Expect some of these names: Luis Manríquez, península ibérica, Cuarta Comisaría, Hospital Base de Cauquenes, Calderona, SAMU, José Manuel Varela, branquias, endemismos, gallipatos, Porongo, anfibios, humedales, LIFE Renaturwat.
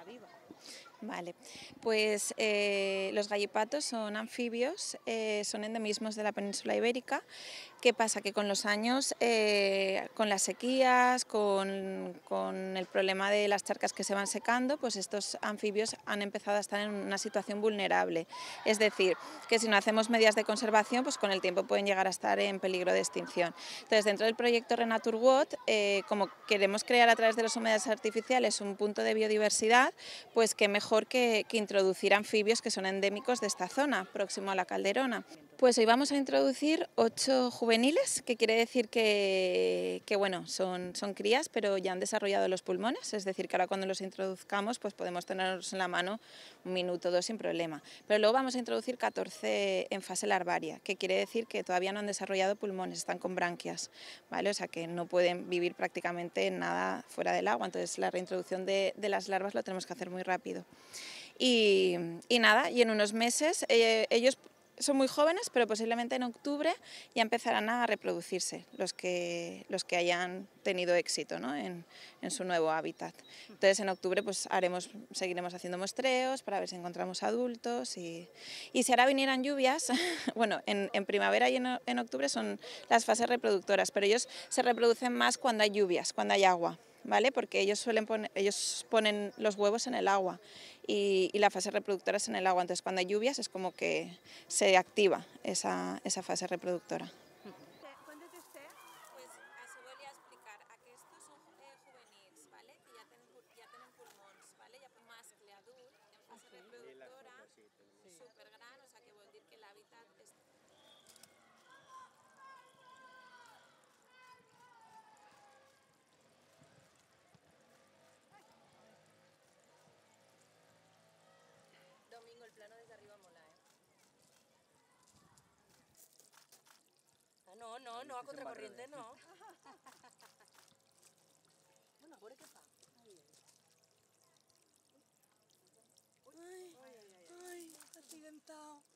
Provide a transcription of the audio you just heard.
manera viva. Vale, pues los gallipatos son anfibios, son endemismos de la península ibérica. ¿Qué pasa? Que con los años, con las sequías, con el problema de las charcas que se van secando, pues estos anfibios han empezado a estar en una situación vulnerable. Es decir, que si no hacemos medidas de conservación, pues con el tiempo pueden llegar a estar en peligro de extinción. Entonces, dentro del proyecto Renaturwat, como queremos crear a través de los humedales artificiales un punto de biodiversidad, pues qué mejor que introducir anfibios que son endémicos de esta zona, próximo a la Calderona. Pues hoy vamos a introducir 8 juveniles, que quiere decir que bueno, son crías, pero ya han desarrollado los pulmones, es decir, que ahora cuando los introduzcamos pues podemos tenerlos en la mano 1 minuto o 2 sin problema. Pero luego vamos a introducir 14 en fase larvaria, que quiere decir que todavía no han desarrollado pulmones, están con branquias, ¿vale? O sea que no pueden vivir prácticamente nada fuera del agua, entonces la reintroducción de las larvas lo tenemos que hacer muy rápido. Y nada, y en unos meses ellos... Son muy jóvenes, pero posiblemente en octubre ya empezarán a reproducirse los que hayan tenido éxito, ¿no?, en su nuevo hábitat. Entonces en octubre pues seguiremos haciendo muestreos para ver si encontramos adultos y si ahora vinieran lluvias, bueno, en primavera y en octubre son las fases reproductoras, pero ellos se reproducen más cuando hay lluvias, cuando hay agua. ¿Vale? Porque ellos ponen los huevos en el agua y la fase reproductora es en el agua, entonces cuando hay lluvias es como que se activa esa fase reproductora. No, a contracorriente no. Bueno, ¿por qué está? Ay, accidentado.